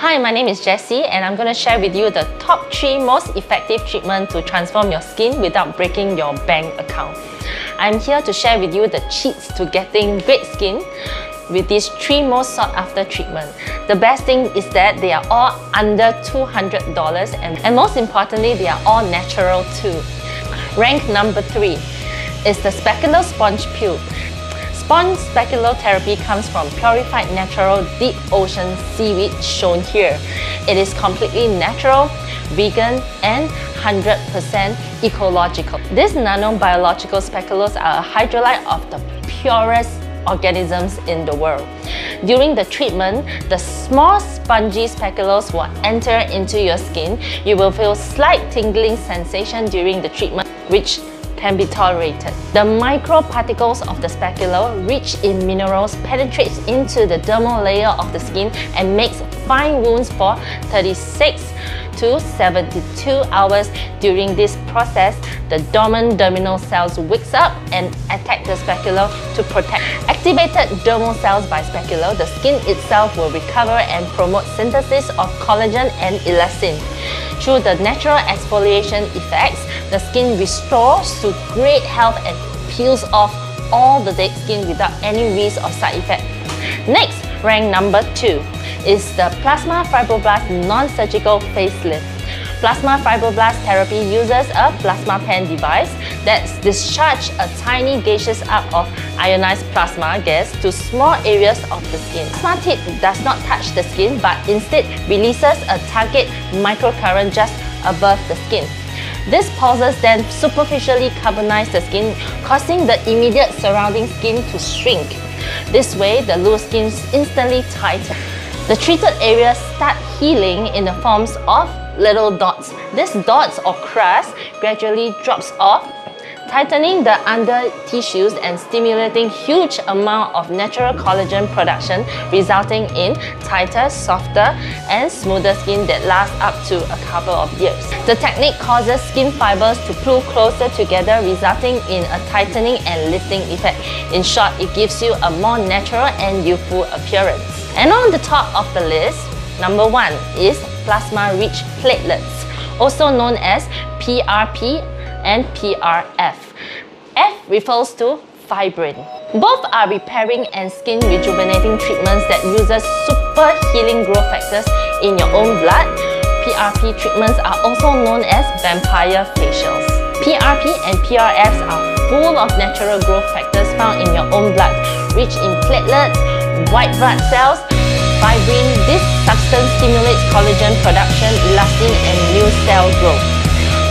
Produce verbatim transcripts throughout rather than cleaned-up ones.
Hi, my name is Jessie and I'm going to share with you the top three most effective treatments to transform your skin without breaking your bank account. I'm here to share with you the cheats to getting great skin with these three most sought after treatments. The best thing is that they are all under two hundred dollars and, and most importantly, they are all natural too. Rank number three is the Spicule Sponge Peel. Bone Spicule Therapy comes from purified natural deep ocean seaweed shown here. It is completely natural, vegan and one hundred percent ecological. These nanobiological spicules are a hydrolyte of the purest organisms in the world. During the treatment, the small spongy spicules will enter into your skin. You will feel slight tingling sensation during the treatment, which can be tolerated. The microparticles of the spicule, rich in minerals, penetrates into the dermal layer of the skin and makes fine wounds for thirty-six to seventy-two hours. During this process, the dormant dermal cells wakes up and attack the spicule to protect. Activated dermal cells by spicule, the skin itself will recover and promote synthesis of collagen and elastin. Through the natural exfoliation effects, the skin restores to great health and peels off all the dead skin without any risk of side effect. Next, rank number two is the Plasma Fibroblast Non-Surgical Facelift. Plasma Fibroblast Therapy uses a plasma pen device that discharges a tiny gaseous arc of ionized plasma gas to small areas of the skin. Plasma tip does not touch the skin but instead releases a target microcurrent just above the skin. These pulses then superficially carbonize the skin, causing the immediate surrounding skin to shrink. This way, the loose skin instantly tightens. The treated areas start healing in the forms of little dots. These dots or crust gradually drops off, tightening the under tissues and stimulating huge amount of natural collagen production, resulting in tighter, softer and smoother skin that lasts up to a couple of years. The technique causes skin fibers to pull closer together, resulting in a tightening and lifting effect. In short, it gives you a more natural and youthful appearance. And on the top of the list, number one is plasma-rich platelets, also known as P R P and P R F. F refers to fibrin. Both are repairing and skin rejuvenating treatments that uses super healing growth factors in your own blood. P R P treatments are also known as vampire facials. P R P and P R Fs are full of natural growth factors found in your own blood, rich in platelets, white blood cells, fibrin. This substance stimulates collagen production, elastin and new cell growth.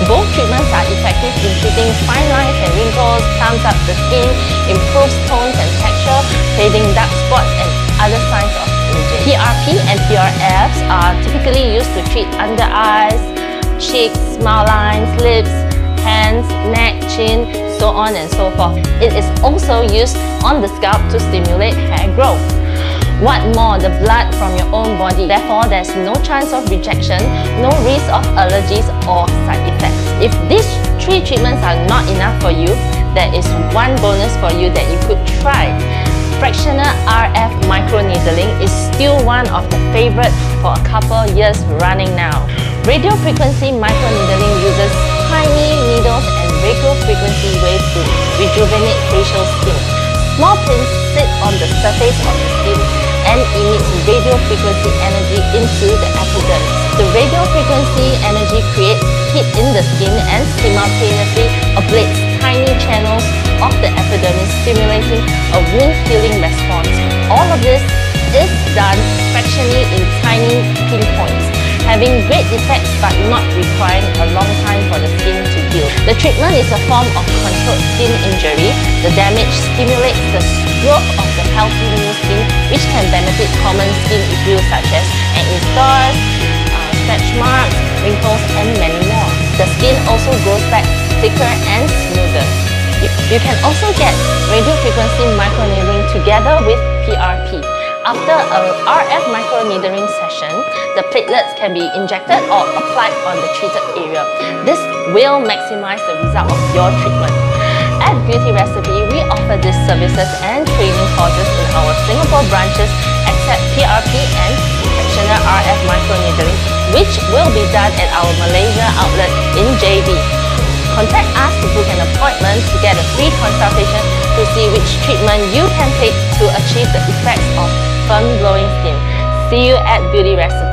Both treatments are effective in treating fine lines and wrinkles, plumps up the skin, improves tones and texture, fading dark spots and other signs of aging. P R P and P R Fs are typically used to treat under eyes, cheeks, smile lines, lips, hands, neck, chin, so on and so forth. It is also used on the scalp to stimulate hair growth. What more, the blood from your own body. Therefore, there's no chance of rejection, no risk of allergies or side effects. If these three treatments are not enough for you, there is one bonus for you that you could try. Fractional R F Microneedling is still one of the favorite for a couple years running now. Radio frequency microneedling uses tiny needles and radio frequency waves to rejuvenate facial skin. Small pins sit on the surface of the skin and emits radio frequency energy into the epidermis. The radio frequency energy creates heat in the skin and simultaneously ablates tiny channels of the epidermis, stimulating a wound healing response. All of this is done fractionally in tiny pinpoints, having great effects but not requiring a long time for the skin to heal. The treatment is a form of controlled skin injury. The damage stimulates the growth of the healthy new skin, which can benefit common skin issues such as acne scars, uh, stretch marks, wrinkles and many more. The skin also grows back thicker and smoother. You, you can also get radiofrequency microneedling together with P R P. After a R F microneedling session, the platelets can be injected or applied on the treated area. This will maximize the result of your treatment. At Beauty Recipe, we offer these services and training courses in our Singapore branches, P R P and Fractional R F Microneedling, which will be done at our Malaysia outlet in J B. Contact us to book an appointment to get a free consultation to see which treatment you can take to achieve the effects of firm glowing skin. See you at Beauty Recipe.